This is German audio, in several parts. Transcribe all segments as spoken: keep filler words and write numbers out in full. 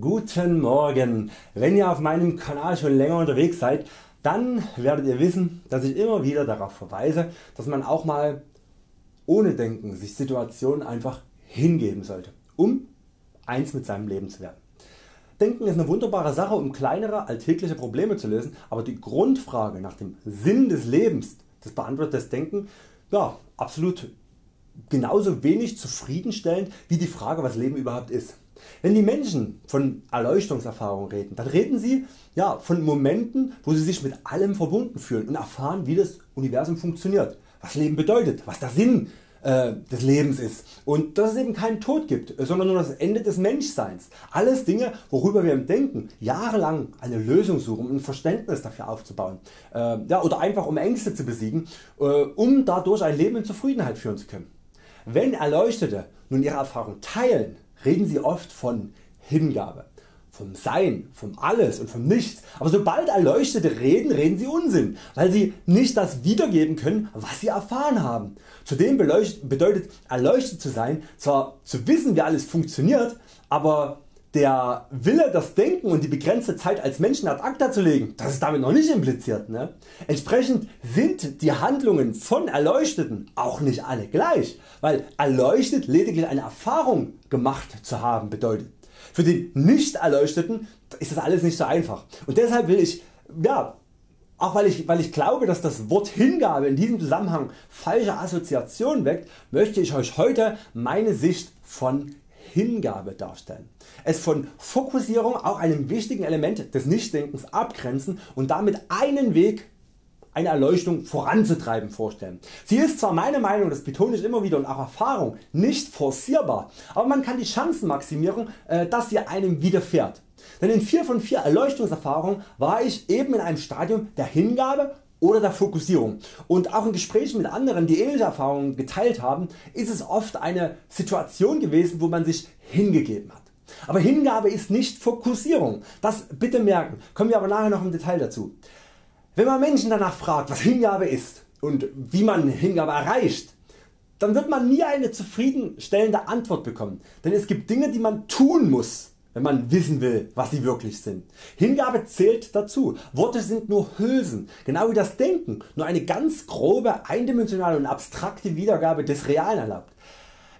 Guten Morgen! Wenn ihr auf meinem Kanal schon länger unterwegs seid, dann werdet ihr wissen, dass ich immer wieder darauf verweise, dass man auch mal ohne Denken sich Situationen einfach hingeben sollte, um eins mit seinem Leben zu werden. Denken ist eine wunderbare Sache, um kleinere alltägliche Probleme zu lösen, aber die Grundfrage nach dem Sinn des Lebens, das beantwortet das Denken ja, absolut genauso wenig zufriedenstellend wie die Frage, was Leben überhaupt ist. Wenn die Menschen von Erleuchtungserfahrungen reden, dann reden sie ja, von Momenten, wo sie sich mit allem verbunden fühlen und erfahren, wie das Universum funktioniert, was Leben bedeutet, was der Sinn äh, des Lebens ist und dass es eben keinen Tod gibt, sondern nur das Ende des Menschseins. Alles Dinge, worüber wir im Denken jahrelang eine Lösung suchen, um ein Verständnis dafür aufzubauen äh, ja, oder einfach um Ängste zu besiegen, äh, um dadurch ein Leben in Zufriedenheit führen zu können. Wenn Erleuchtete nun ihre Erfahrung teilen, reden sie oft von Hingabe, vom Sein, vom Alles und vom Nichts, aber sobald Erleuchtete reden, reden sie Unsinn, weil sie nicht das wiedergeben können, was sie erfahren haben. Zudem bedeutet erleuchtet zu sein, zwar zu wissen, wie alles funktioniert, aber der Wille, das Denken und die begrenzte Zeit als Menschen ad acta zu legen, das ist damit noch nicht impliziert. Ne? Entsprechend sind die Handlungen von Erleuchteten auch nicht alle gleich, weil erleuchtet lediglich eine Erfahrung gemacht zu haben bedeutet. Für den Nicht-Erleuchteten ist das alles nicht so einfach und deshalb will ich, ja, auch weil ich, weil ich glaube, dass das Wort Hingabe in diesem Zusammenhang falsche Assoziationen weckt, möchte ich Euch heute meine Sicht von Hingabe darstellen, es von Fokussierung, auch einem wichtigen Element des Nichtdenkens, abgrenzen und damit einen Weg, eine Erleuchtung voranzutreiben, vorstellen. Sie ist zwar meine Meinung, das betone ich immer wieder und auch Erfahrung, nicht forcierbar, aber man kann die Chancen maximieren, dass sie einem widerfährt. Denn in vier von vier Erleuchtungserfahrungen war ich eben in einem Stadium der Hingabe oder der Fokussierung und auch in Gesprächen mit anderen, die ähnliche Erfahrungen geteilt haben, ist es oft eine Situation gewesen, wo man sich hingegeben hat. Aber Hingabe ist nicht Fokussierung, das bitte merken, kommen wir aber nachher noch im Detail dazu. Wenn man Menschen danach fragt, was Hingabe ist und wie man Hingabe erreicht, dann wird man nie eine zufriedenstellende Antwort bekommen, denn es gibt Dinge, die man tun muss, wenn man wissen will, was sie wirklich sind. Hingabe zählt dazu. Worte sind nur Hülsen, genau wie das Denken nur eine ganz grobe, eindimensionale und abstrakte Wiedergabe des Realen erlaubt.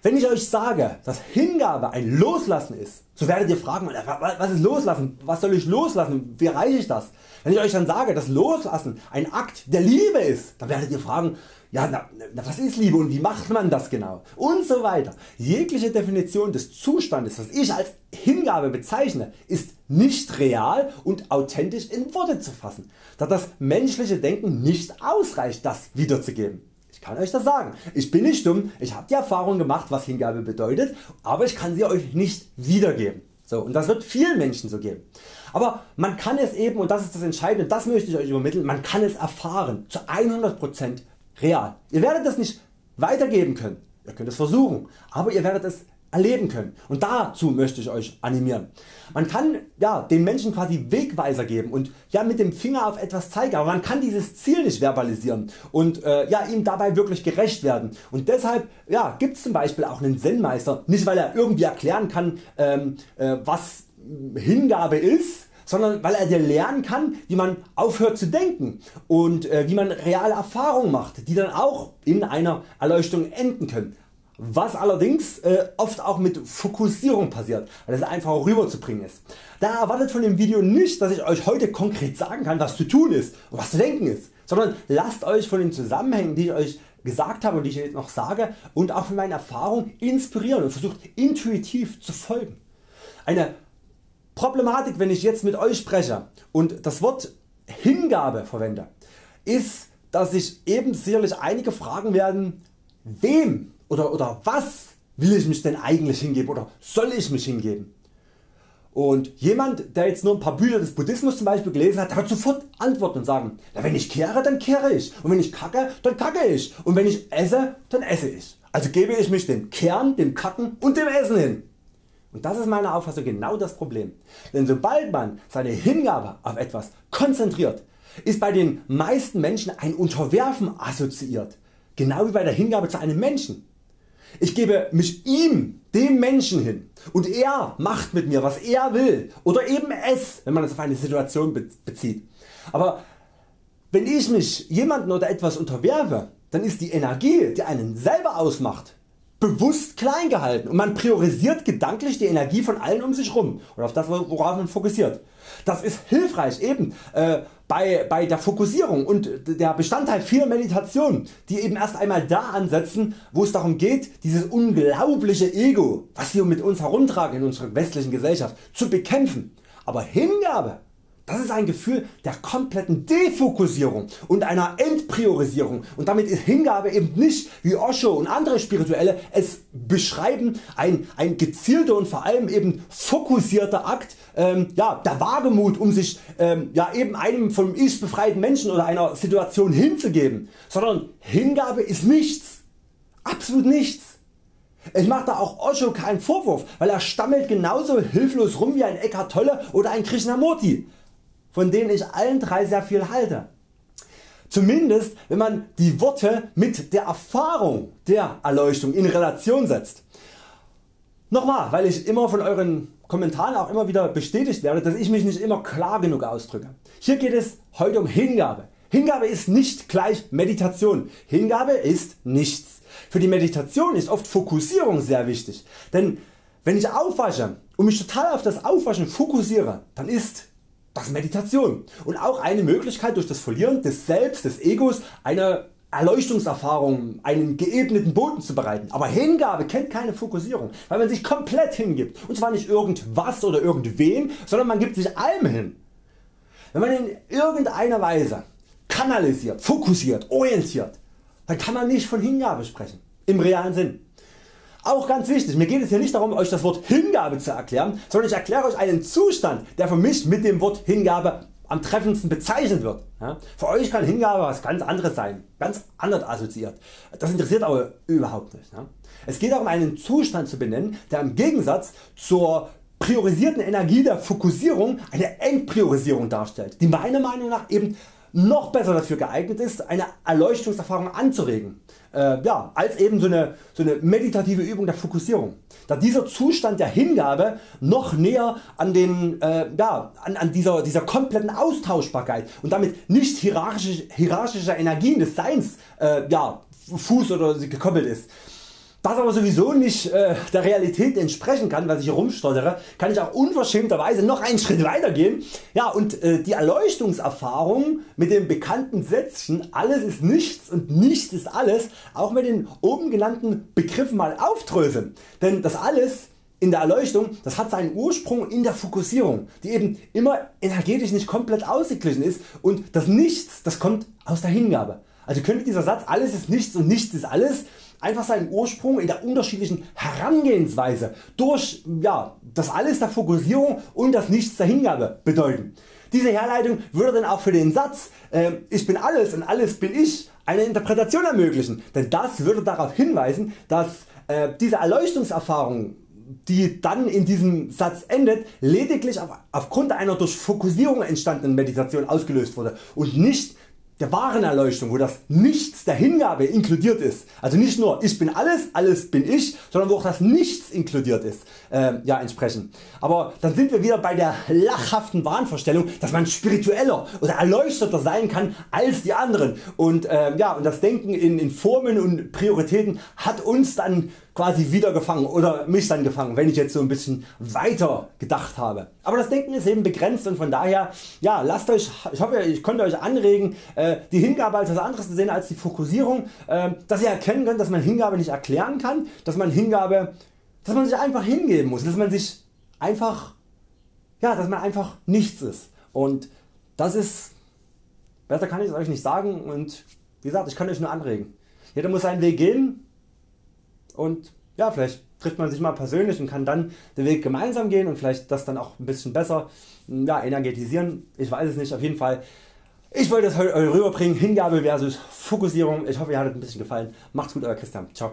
Wenn ich Euch sage, dass Hingabe ein Loslassen ist, so werdet ihr fragen, was ist Loslassen, was soll ich loslassen, wie erreiche ich das? Wenn ich Euch dann sage, dass Loslassen ein Akt der Liebe ist, dann werdet ihr fragen, ja, na, na, was ist Liebe und wie macht man das genau und so weiter. Jegliche Definition des Zustandes, was ich als Hingabe bezeichne, ist nicht real und authentisch in Worte zu fassen, da das menschliche Denken nicht ausreicht, das wiederzugeben. Ich kann Euch das sagen, ich bin nicht dumm, ich habe die Erfahrung gemacht, was Hingabe bedeutet, aber ich kann sie Euch nicht wiedergeben. So, und das wird vielen Menschen so geben. Aber man kann es eben, und das ist das Entscheidende, das möchte ich Euch übermitteln, man kann es erfahren, zu hundert Prozent real. Ihr werdet das nicht weitergeben können, ihr könnt es versuchen, aber ihr werdet es erleben können und dazu möchte ich Euch animieren. Man kann ja, den Menschen quasi Wegweiser geben und ja, mit dem Finger auf etwas zeigen, aber man kann dieses Ziel nicht verbalisieren und äh, ja, ihm dabei wirklich gerecht werden und deshalb ja, gibt es zum Beispiel auch einen Zen-Meister, nicht weil er irgendwie erklären kann ähm, äh, was Hingabe ist, sondern weil er dir lernen kann, wie man aufhört zu denken und äh, wie man reale Erfahrungen macht, die dann auch in einer Erleuchtung enden können. Was allerdings äh, oft auch mit Fokussierung passiert, weil es einfach rüberzubringen ist. Da erwartet von dem Video nicht, dass ich Euch heute konkret sagen kann, was zu tun ist und was zu denken ist, sondern lasst Euch von den Zusammenhängen, die ich Euch gesagt habe und die ich jetzt noch sage und auch von meinen Erfahrungen inspirieren und versucht intuitiv zu folgen. Eine Problematik, wenn ich jetzt mit Euch spreche und das Wort Hingabe verwende, ist, dass sich eben sicherlich einige fragen werden, wem Oder, oder was will ich mich denn eigentlich hingeben oder soll ich mich hingeben? Und jemand, der jetzt nur ein paar Bücher des Buddhismus zum Beispiel gelesen hat, der wird sofort antworten und sagen, na, wenn ich kehre, dann kehre ich und wenn ich kacke, dann kacke ich und wenn ich esse, dann esse ich. Also gebe ich mich dem Kehren, dem Kacken und dem Essen hin. Und das ist meiner Auffassung genau das Problem. Denn sobald man seine Hingabe auf etwas konzentriert, ist bei den meisten Menschen ein Unterwerfen assoziiert, genau wie bei der Hingabe zu einem Menschen. Ich gebe mich ihm, dem Menschen, hin und er macht mit mir, was er will, oder eben es, wenn man es auf eine Situation bezieht. Aber wenn ich mich jemanden oder etwas unterwerfe, dann ist die Energie, die einen selber ausmacht, bewusst klein gehalten und man priorisiert gedanklich die Energie von allen um sich rum oder auf das, worauf man fokussiert. Das ist hilfreich eben äh, bei, bei der Fokussierung und der Bestandteil vieler Meditationen, die eben erst einmal da ansetzen, wo es darum geht, dieses unglaubliche Ego, was wir mit uns herumtragen in unserer westlichen Gesellschaft, zu bekämpfen. Aber Hingabe, das ist ein Gefühl der kompletten Defokussierung und einer Entpriorisierung, und damit ist Hingabe eben nicht, wie Osho und andere Spirituelle es beschreiben, ein, ein gezielter und vor allem eben fokussierter Akt, ähm, ja, der Wagemut, um sich ähm, ja, eben einem vom Ich befreiten Menschen oder einer Situation hinzugeben, sondern Hingabe ist nichts, absolut nichts. Ich mache da auch Osho keinen Vorwurf, weil er stammelt genauso hilflos rum wie ein Eckhart Tolle oder ein Krishnamurti, von denen ich allen drei sehr viel halte. Zumindest wenn man die Worte mit der Erfahrung der Erleuchtung in Relation setzt. Nochmal, weil ich immer von euren Kommentaren auch immer wieder bestätigt werde, dass ich mich nicht immer klar genug ausdrücke. Hier geht es heute um Hingabe. Hingabe ist nicht gleich Meditation. Hingabe ist nichts. Für die Meditation ist oft Fokussierung sehr wichtig, denn wenn ich aufwasche und mich total auf das Aufwaschen fokussiere, dann ist das Meditation und auch eine Möglichkeit, durch das Verlieren des Selbst, des Egos, eine Erleuchtungserfahrung, einen geebneten Boden zu bereiten. Aber Hingabe kennt keine Fokussierung, weil man sich komplett hingibt, und zwar nicht irgendwas oder irgendwem, sondern man gibt sich allem hin. Wenn man in irgendeiner Weise kanalisiert, fokussiert, orientiert, dann kann man nicht von Hingabe sprechen, im realen Sinn. Auch ganz wichtig, mir geht es hier nicht darum, euch das Wort Hingabe zu erklären, sondern ich erkläre euch einen Zustand, der für mich mit dem Wort Hingabe am treffendsten bezeichnet wird. Ja, für euch kann Hingabe was ganz anderes sein, ganz anders assoziiert. Das interessiert aber überhaupt nicht. Ja. Es geht darum, einen Zustand zu benennen, der im Gegensatz zur priorisierten Energie der Fokussierung eine Entpriorisierung darstellt, die meiner Meinung nach eben noch besser dafür geeignet ist, eine Erleuchtungserfahrung anzuregen, äh, ja, als eben so eine, so eine meditative Übung der Fokussierung, da dieser Zustand der Hingabe noch näher an, den, äh, ja, an, an dieser, dieser kompletten Austauschbarkeit und damit nicht hierarchisch, hierarchischer Energien des Seins äh, ja, Fuß oder gekoppelt ist. Das aber sowieso nicht äh, der Realität entsprechen kann, was ich hier rumstottere, kann ich auch unverschämterweise noch einen Schritt weitergehen, ja, und äh, die Erleuchtungserfahrung mit dem bekannten Sätzchen alles ist nichts und nichts ist alles auch mit den oben genannten Begriffen mal aufdröseln, denn das alles in der Erleuchtung, das hat seinen Ursprung in der Fokussierung, die eben immer energetisch nicht komplett ausgeglichen ist, und das Nichts, das kommt aus der Hingabe. Also könnte dieser Satz alles ist nichts und nichts ist alles einfach seinen Ursprung in der unterschiedlichen Herangehensweise durch ja, das Alles der Fokussierung und das Nichts der Hingabe bedeuten. Diese Herleitung würde dann auch für den Satz äh, ich bin alles und alles bin ich eine Interpretation ermöglichen, denn das würde darauf hinweisen, dass äh, diese Erleuchtungserfahrung, die dann in diesem Satz endet, lediglich auf, aufgrund einer durch Fokussierung entstandenen Meditation ausgelöst wurde und nicht der wahren Erleuchtung, wo das Nichts der Hingabe inkludiert ist. Also nicht nur ich bin alles, alles bin ich, sondern wo auch das Nichts inkludiert ist. Äh, ja, entsprechend. Aber dann sind wir wieder bei der lachhaften Wahnvorstellung, dass man spiritueller oder erleuchteter sein kann als die anderen, und, äh, ja, und das Denken in, in Formen und Prioritäten hat uns dann quasi wieder gefangen oder mich dann gefangen, wenn ich jetzt so ein bisschen weiter gedacht habe. Aber das Denken ist eben begrenzt, und von daher, ja, lasst euch, ich hoffe, ich konnte euch anregen, äh, die Hingabe als was anderes zu sehen als die Fokussierung, äh, dass ihr erkennen könnt, dass man Hingabe nicht erklären kann, dass man Hingabe, dass man sich einfach hingeben muss, dass man sich einfach, ja, dass man einfach nichts ist, und das ist, besser kann ich es euch nicht sagen, und wie gesagt, ich kann euch nur anregen. Jeder muss seinen Weg gehen. Und ja, vielleicht trifft man sich mal persönlich und kann dann den Weg gemeinsam gehen und vielleicht das dann auch ein bisschen besser ja, energetisieren. Ich weiß es nicht, auf jeden Fall. Ich wollte das heute rüberbringen, Hingabe versus Fokussierung. Ich hoffe, ihr hattet ein bisschen gefallen. Macht's gut, euer Christian. Ciao.